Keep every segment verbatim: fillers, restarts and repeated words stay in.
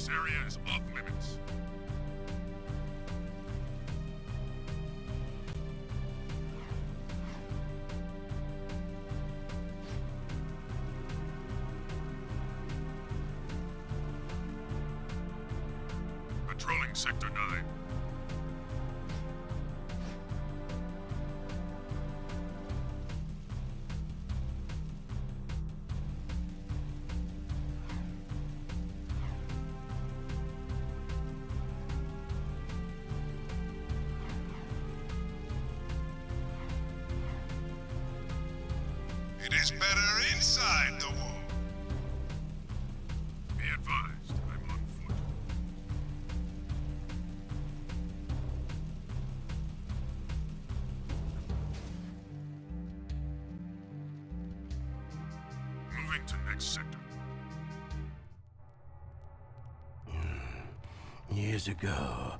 This area is off limits. Patrolling Sector nine. It's better inside the wall. Be advised, I'm on foot. Moving to next sector. Years ago,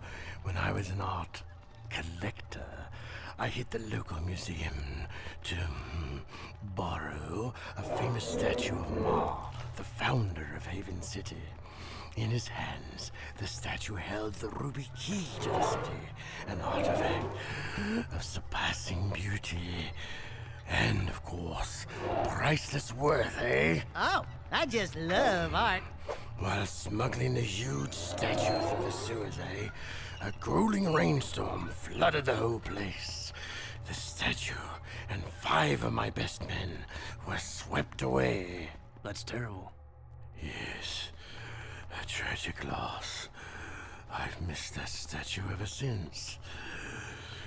when I was an art collector, I hit the local museum to borrow a famous statue of Mar, the founder of Haven City. In his hands, the statue held the ruby key to the city, an artifact of surpassing beauty and, of course, priceless worth, eh? Oh, I just love art. While smuggling the huge statue through the sewers, eh? A grueling rainstorm flooded the whole place. The statue and five of my best men were swept away. That's terrible. Yes, a tragic loss. I've missed that statue ever since.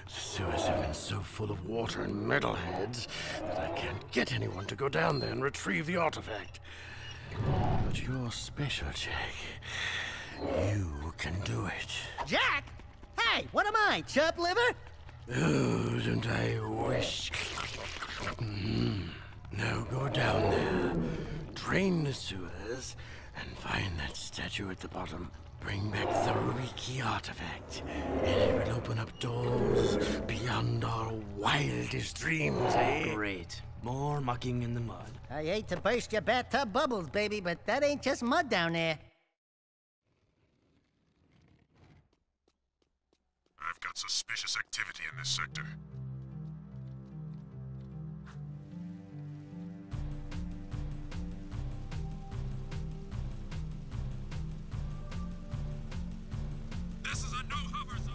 The sewers have been so full of water and metalheads that I can't get anyone to go down there and retrieve the artifact. But you're special, Jack. You can do it. Jack? Hey, what am I, chub liver? Oh, don't I wish. Mm. Now go down there, drain the sewers, and find that statue at the bottom. Bring back the ruby key artifact, and it will open up doors beyond our wildest dreams, eh? Great. More mucking in the mud. I hate to burst your bathtub bubbles, baby, but that ain't just mud down there. I've got suspicious activity in this sector. This is a no-hover zone!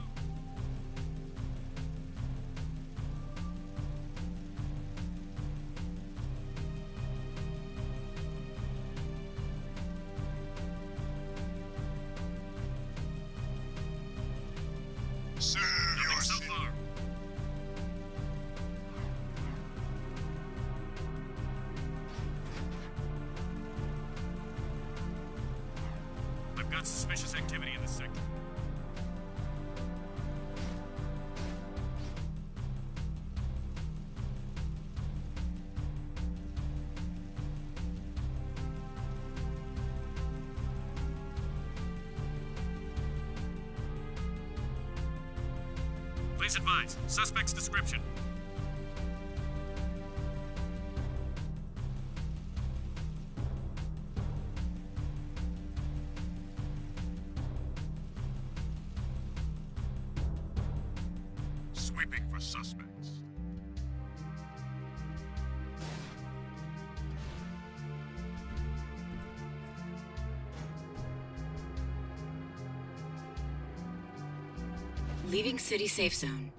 Got suspicious activity in this sector. Please advise. Suspect's description. Sweeping for suspects. Leaving city safe zone.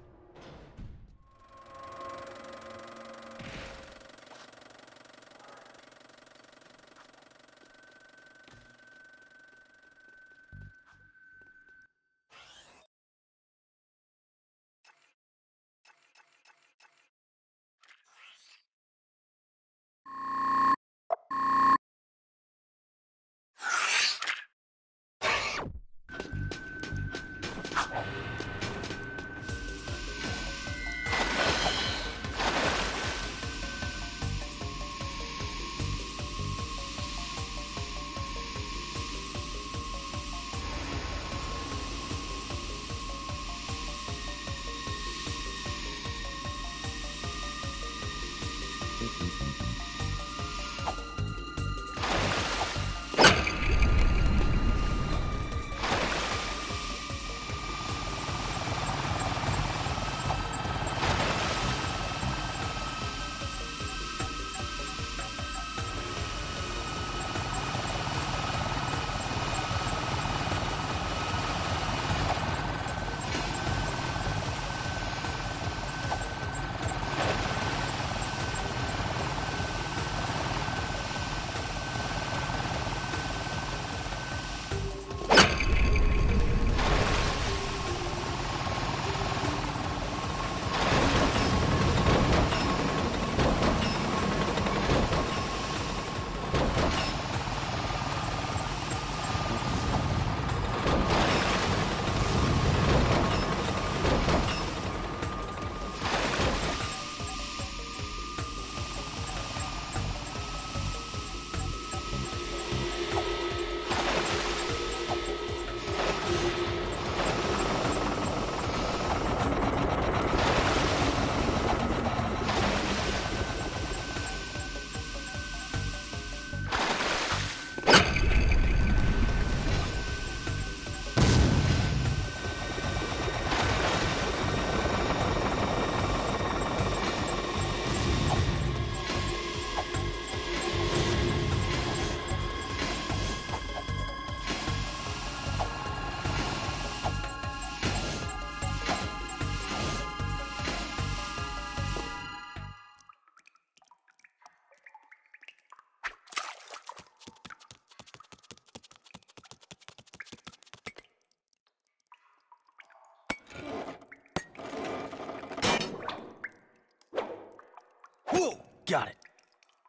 Whoa! Got it.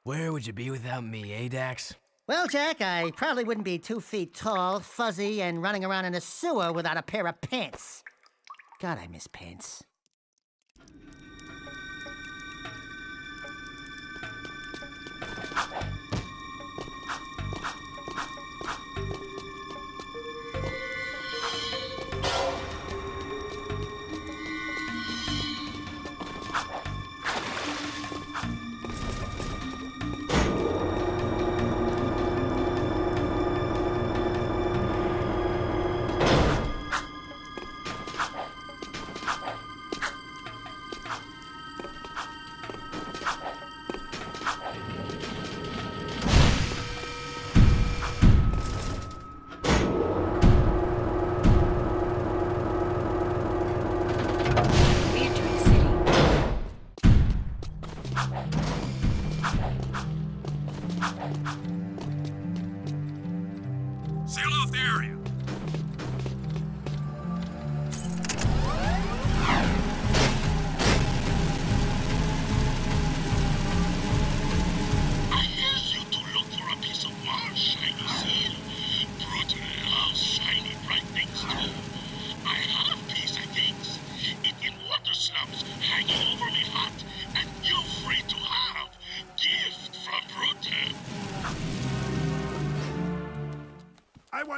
Where would you be without me, eh, Dax? Well, Jack, I probably wouldn't be two feet tall, fuzzy, and running around in a sewer without a pair of pants. God, I miss pants.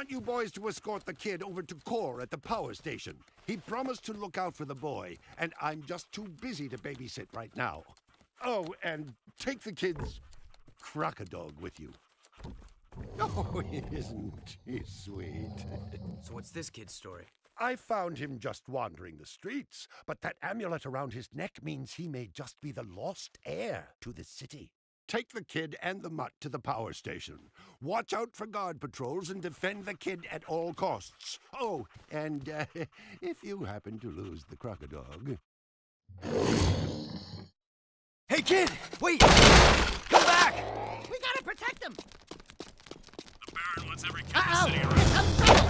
You boys to escort the kid over to Kor at the power station. He promised to look out for the boy, and I'm just too busy to babysit right now. Oh, and take the kid's crocodog with you. Oh, isn't he sweet? So what's this kid's story? I found him just wandering the streets, but that amulet around his neck means he may just be the lost heir to the city. Take the kid and the mutt to the power station. Watch out for guard patrols and defend the kid at all costs. Oh, and uh, if you happen to lose the crocodog... Hey, kid! Wait! Come back! We gotta protect them! The Baron wants every kid uh-oh. in the city around. Here comes trouble!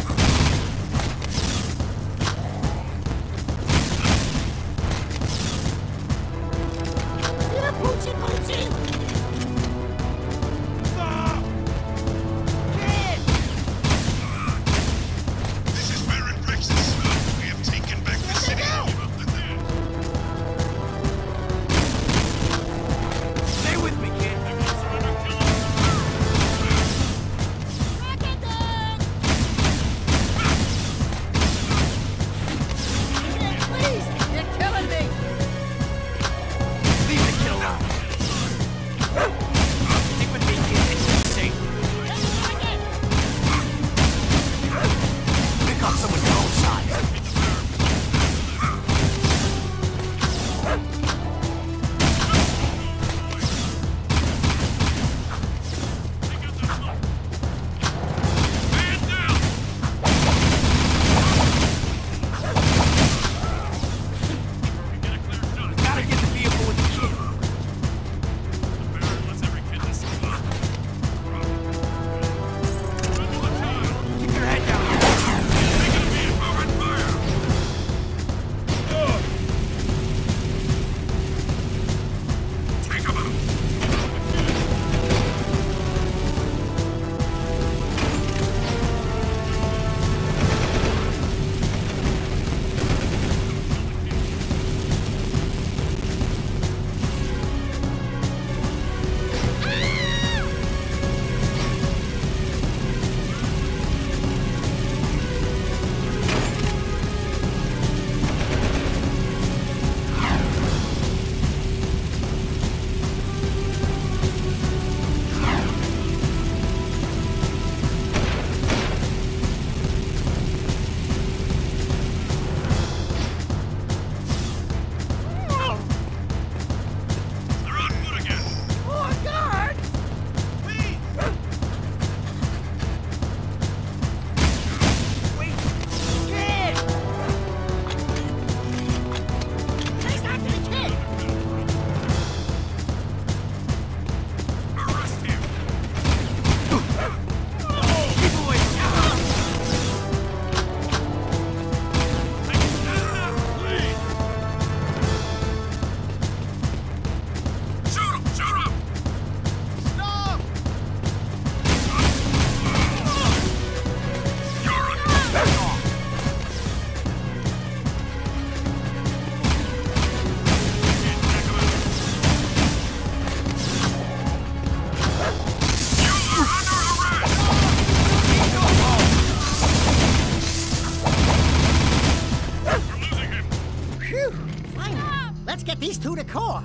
these two to Kor.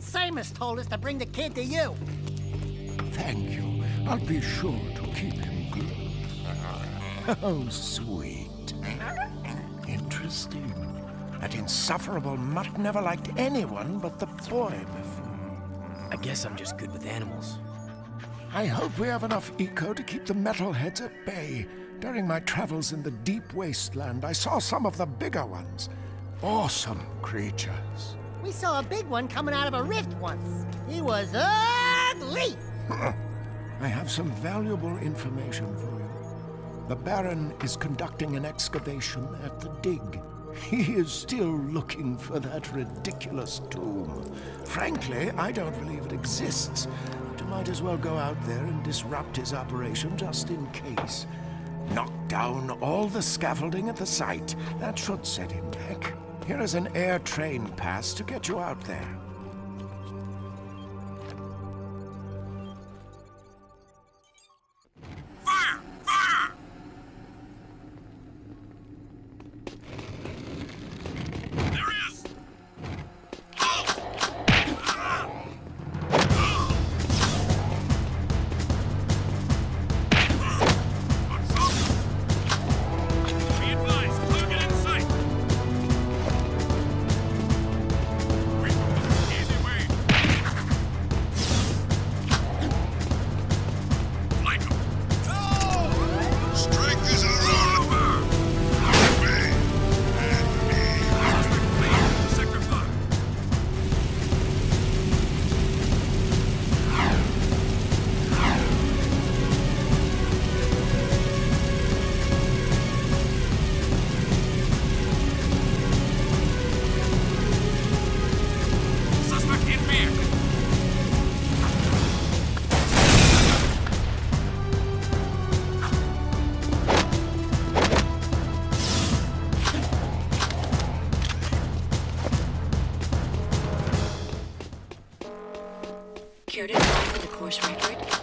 Samus told us to bring the kid to you. Thank you. I'll be sure to keep him good. Oh, sweet. Interesting. That insufferable mutt never liked anyone but the boy before. I guess I'm just good with animals. I hope we have enough eco to keep the metalheads at bay. During my travels in the deep wasteland, I saw some of the bigger ones. Awesome creatures. We saw a big one coming out of a rift once. He was ugly! I have some valuable information for you. The Baron is conducting an excavation at the dig. He is still looking for that ridiculous tomb. Frankly, I don't believe it exists, but I might as well go out there and disrupt his operation just in case. Knock down all the scaffolding at the site. That should set him back. Here is an air train pass to get you out there. Care to apply for the course record?